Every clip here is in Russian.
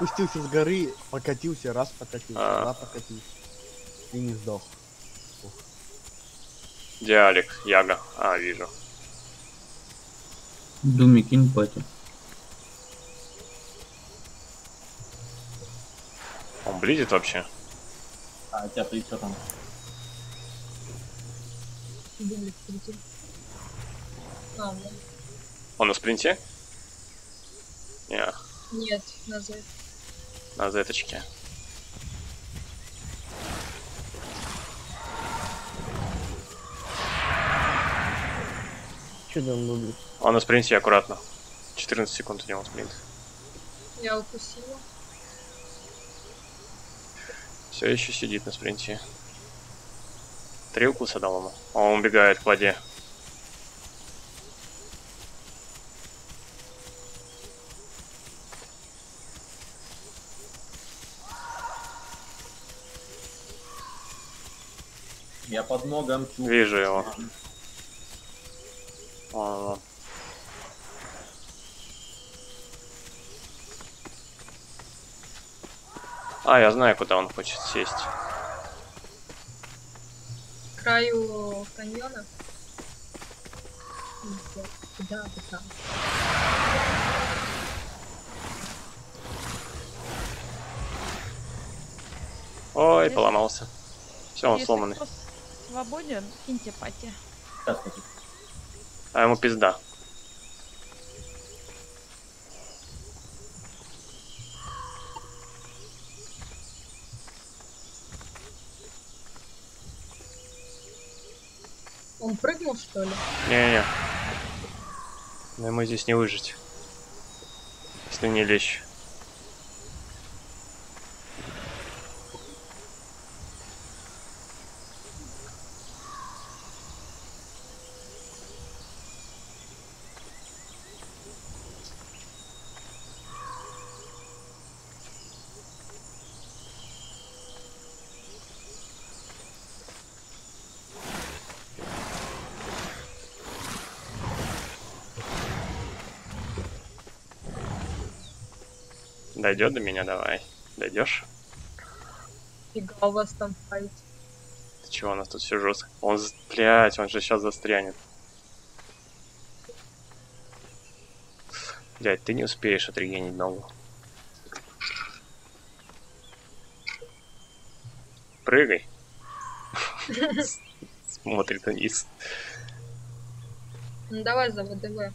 спустился с горы, покатился, раз покатился, два покатился. И не сдох. Диалик, Яга. А, вижу. Думи, кинь пати. Он близит вообще? А, тебя плечо там. Диалик, прийти. А, да. Он на спринте? Нет. Нет, на Z. На Z-очке. Чудо он любит. Он на спринте, аккуратно. 14 секунд у него спринт. Я укусила. Все еще сидит на спринте. 3 укуса дал ему. Он убегает к воде. Я под ногом чую. Вижу его. О, а, я знаю, куда он хочет сесть. К краю каньона? Да, да. Ой, здесь поломался. Все, он сломанный. Свободен, киньте пати. А ему пизда. Он прыгнул, что ли? Не-не-не. Но ему здесь не выжить. Если не лечь. Дойдет до меня, давай. Дойдешь? Фига у вас там файт. Ты чего, у нас тут все жестко. Он, блядь, он же сейчас застрянет. Блядь, ты не успеешь отрегенить ногу. Прыгай. Смотрит вниз. Ну давай за ВДВ.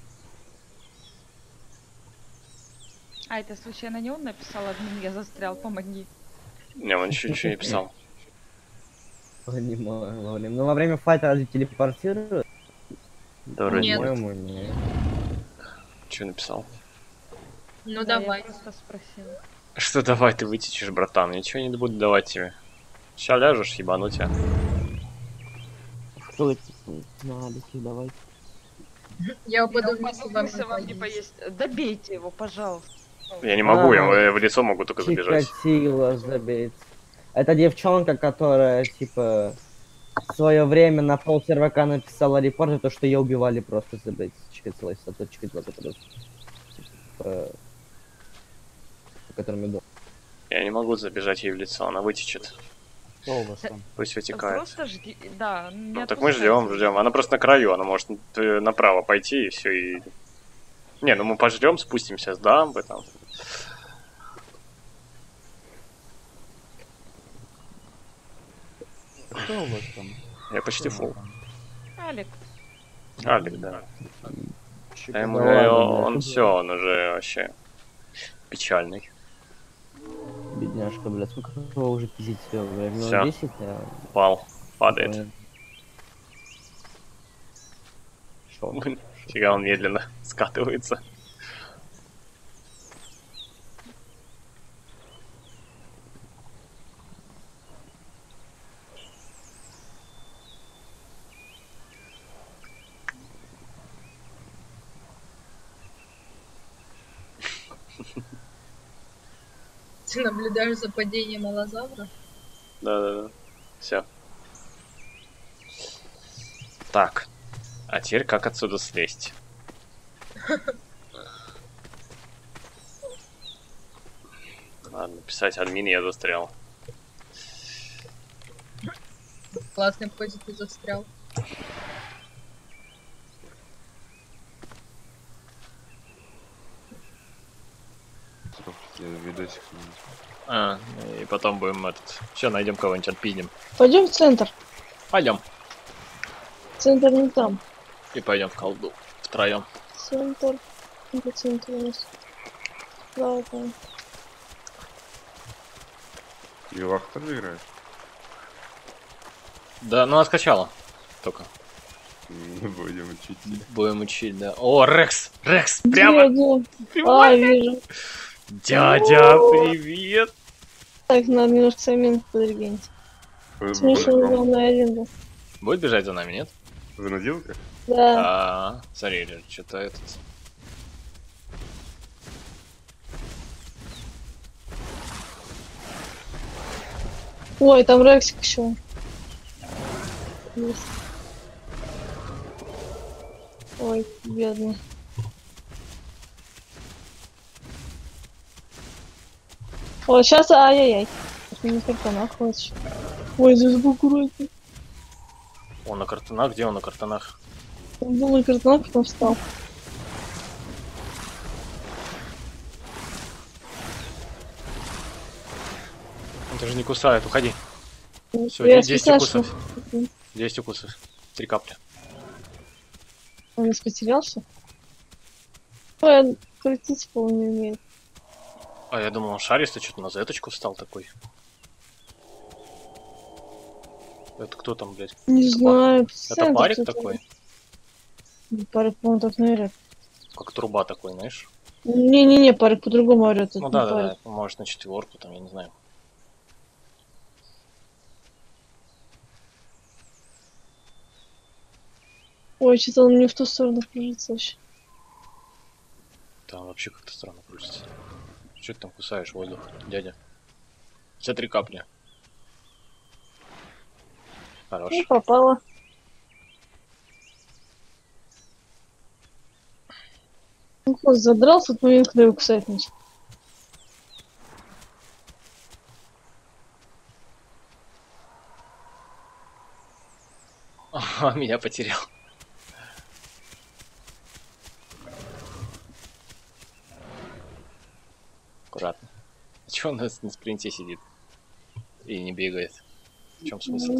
А это случайно не он написал, админ, я застрял, помоги. Не, он еще ничего не писал. Понимаю, ловлим. Но во время файта разве телепортируют? Да, по-моему, нет. Че написал? Ну да, давай. Я просто спросил. Что давай, ты вытечешь, братан, ничего не буду давать тебе. Сейчас ляжешь, ебану тебя. Кто это? Надо, давай. Я упаду вместе, вам не поесть. Добейте его, пожалуйста. Я не могу, я в лицо могу только забежать. Чикатило забить. Это девчонка, которая, типа, в свое время на пол сервака написала репорт за то, что ее убивали просто забить. Чикатило, а то Чикатило, по которому иду. Я не могу забежать ей в лицо, она вытечет. Что у вас там? Пусть вытекает. Просто жди, да. Ну, так мы ждем, ждем. Она просто на краю, она может направо пойти и все, и... Не, ну мы пожрем, спустимся с дамбы там. Кто у вас там? Я почти фул. Алик. Алик, да. А ему, он все, он уже вообще печальный. Бедняжка, блядь, сколько его уже пиздить? Все, 10, а... Пал, падает. Блин, фига, он медленно скатывается. Ты наблюдаешь за падением аллозавра? Да-да-да. Все. Так. А теперь как отсюда слезть? Надо написать админ, я застрял. Классный позит, ты застрял. А, и потом будем этот... Все, найдем кого-нибудь, отпиздим. Пойдем в центр. Пойдем. Центр не там. И пойдем в колду. Втроем. Центр. Это центр у нас. Ладно. Ювах тоже играет? Да, ну она скачала. Только. Будем учить. Будем учить, да. О, Рекс! Рекс! Прямо! Прямо! А, вижу. Дядя, привет! Так, надо немножко самим подрегенить. Смешно, главное, аренда. Будет бежать за нами, нет? Занудилка? Да. Смотри, что-то этот... Ой, там Рексик еще. Есть. Ой, бедный. О, сейчас, ай-яй-яй. Не картонах хочешь. Ой, здесь был курочек. Он на картонах, где он на картонах? Он был на картонах, потом встал. Он даже не кусает, уходи. Все, 10 укусов. 10 укусов. 3 капли. Он нас потерялся? Ой, крутить полный не умеет. А я думал, он шаристый, что-то на зеточку встал такой. Это кто там, блядь? Не знаю. Это парик такой? Парик, по-моему, так не орёт. Как труба такой, знаешь? Не-не-не, парик по-другому орёт. Ну да-да-да, может на четверку, там, я не знаю. Ой, что-то он не в ту сторону кружится вообще. Там вообще как-то странно кружится. Что ты там кусаешь воздух, дядя? Все 3 капли. Хорош. Не попало. Ну, хвост задрался, тут момент, когда его кусать начал. Ага, меня потерял. Аккуратно. А чё он на спринте сидит? И не бегает. В чем смысл?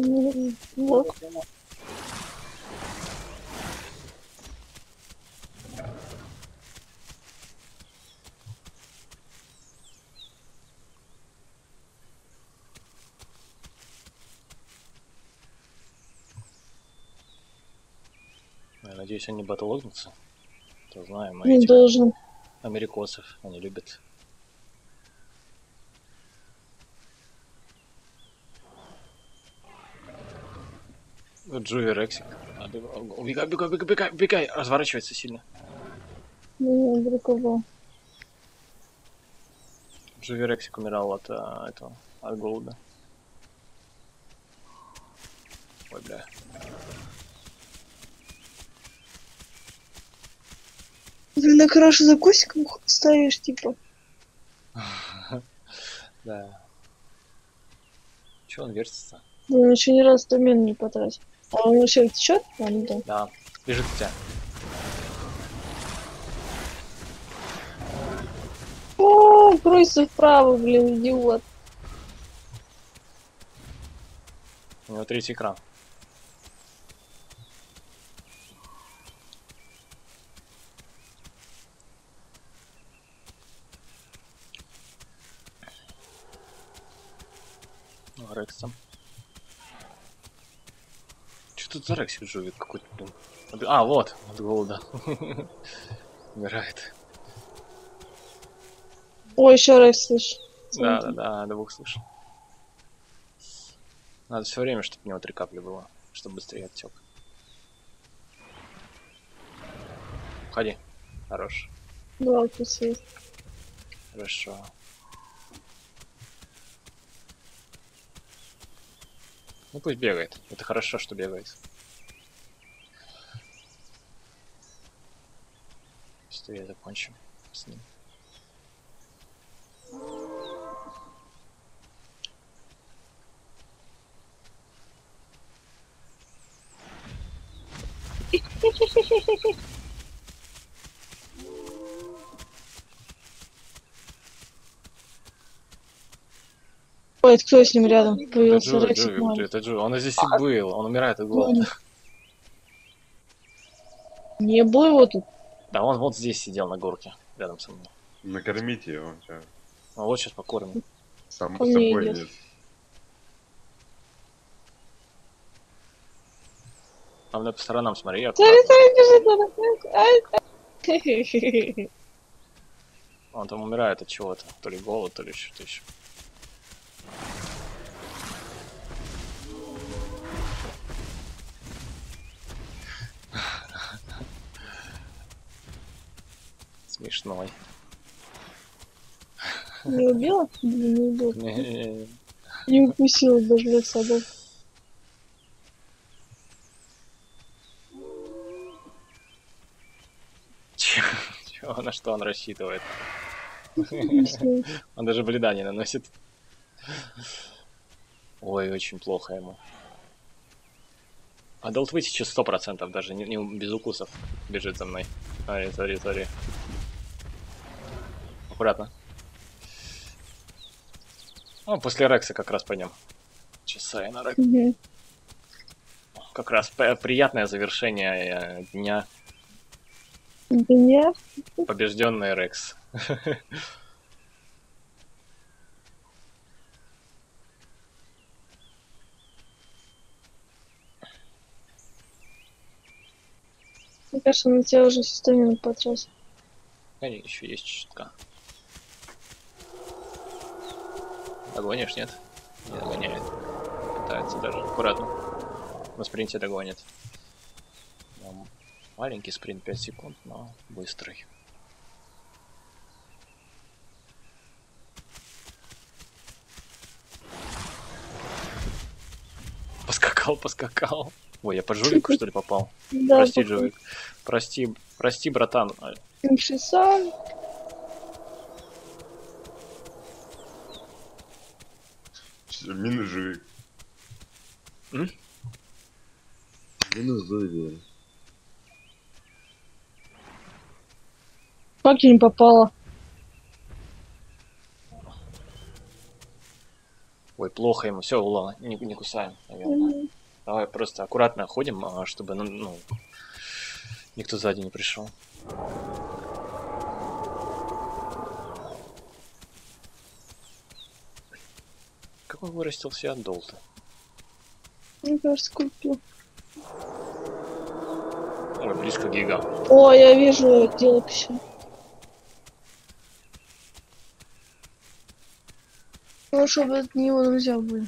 Я надеюсь, они батлогнутся. То знаем, а не должен. Америкосов они любят. Джуи Рексик. Убегай, бегай, бегай, бегай, бегай. Разворачивается сильно. Не, далеко. Джуи Рексик умирал от этого, от голода. Ой, бля. Ты на краше за косиком ставишь, типа. Да. Че он вертится? Ну, он еще ни разу домен не потратил. А он вообще течет? Да, бежит у тебя. О, кройся вправо, блин, идиот. У него 3-й экран. Рекс там. Тут за Рексик живет какой-то, блин. А, вот, от голода. Умирает. Ой, еще Рекс слышишь. Да, двух слышал. Надо все время, чтобы у него 3 капли было, чтобы быстрее оттек. Уходи. Хорош. Да, пусть. Хорошо. Ну пусть бегает. Это хорошо, что бегает. Быстрее закончим с ним. умирает, кто с ним рядом? Появился Рекс. Это Джо, он здесь и был, он умирает от голода. Не было его тут. Да, он вот здесь сидел на горке, рядом со мной. Накормите его. А вот сейчас покормим. Само собой идет. А мне по сторонам смотри, я аккуратно. Он там умирает от чего-то, то ли голод, то ли что-то еще. Смешной. Не убила? Не убила. Не укусила даже для собак. На что он рассчитывает? Он даже вреда не наносит. Ой, очень плохо ему. А Долтвы сейчас 100% даже не без укусов бежит за мной. Ай, сори. Аккуратно. Ну, после Рекса как раз пойдем. Часа и на Рекс. Как раз приятное завершение дня. Побежденный Рекс. Мне кажется, на тебя уже системно потряс. А нет, еще есть чутка. Догонишь, нет? Не догоняет. Пытается даже аккуратно. На спринте догонит. Маленький спринт, 5 секунд, но быстрый. Поскакал. Ой, я по жулику, что ли, попал? Да, прости, жулик. Прости, братан. Минус жулик. Минус жулик. Как я не попала? Ой, плохо ему. Все, ула, не кусаем, наверное. Давай просто аккуратно ходим, чтобы никто сзади не пришел. Как он вырастился от долта? Мне кажется, купил. Ой, близко гига. О, я вижу, дело все. Ну, чтобы от него нельзя было.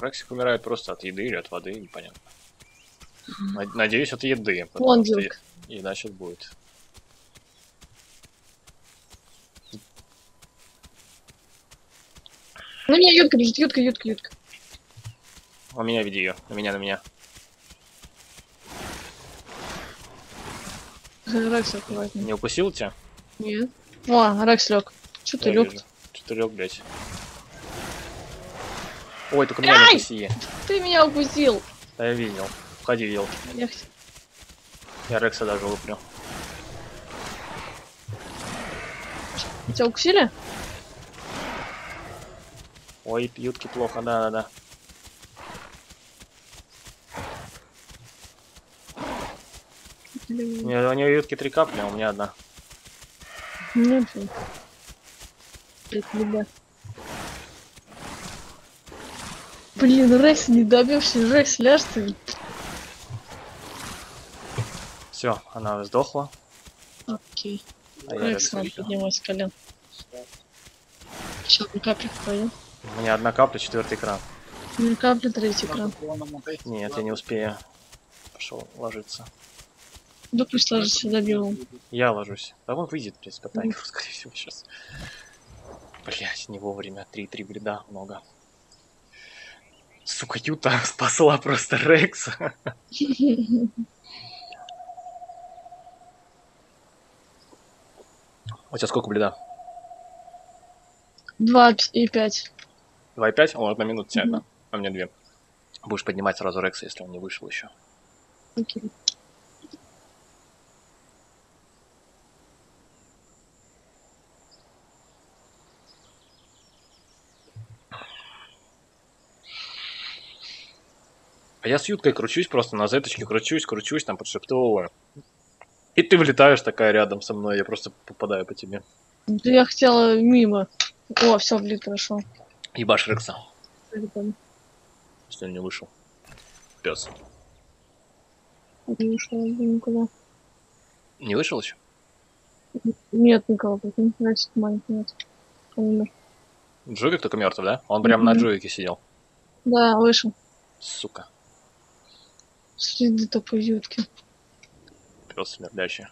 Рексик умирает просто от еды или от воды, непонятно. Надеюсь, от еды. Потому что еда сейчас будет. На меня Ютка бежит, Ютка. У меня веди ее, на меня. Рекс аккуратно. Не укусил тебя? Нет. О, Рекс лег. Че ты лег, блядь? Ой, только меня не укуси. Ты меня укусил. Да я видел. Входи, вел. Я Рекса даже луплю. Тебя укусили? Ой, Ютки плохо, да. У нее Ютки 3 капли, а у меня одна. Ну все. Блин, Рекс не добьешься, Рекс ляжется. Все, она сдохла. Окей. Рекс, надо поднимать с колен. Сейчас на каплю пойдем. У меня одна капля, 4-й кран. У меня капля, 3-й кран. Нет, я не успею. Пошел ложиться. Да пусть ложишься, добил. Я ложусь. Да он выйдет, блядь, с ботаников, скорее всего, сейчас. Блять, не вовремя. 3 вреда, много. Сука, Юта спасла просто Рекса. У тебя сколько вреда? 2,5. 2,5? О, 1 минута тебе одна. А мне 2. Будешь поднимать сразу Рекса, если он не вышел еще. Окей. А я с юткой кручусь просто, на зеточке кручусь, там подшептываю. И ты влетаешь такая рядом со мной, я просто попадаю по тебе. Да я хотела мимо. О, все, влит, хорошо. Ебашь Рекса. Если он не вышел. Пес. Не вышел никуда. Не вышел еще? Нет, никого. Значит, маленький нет. Джугик только мертв, да? Он прям на джугике сидел. Да, вышел. Сука. Следы-то по ютке. Пес смердящий.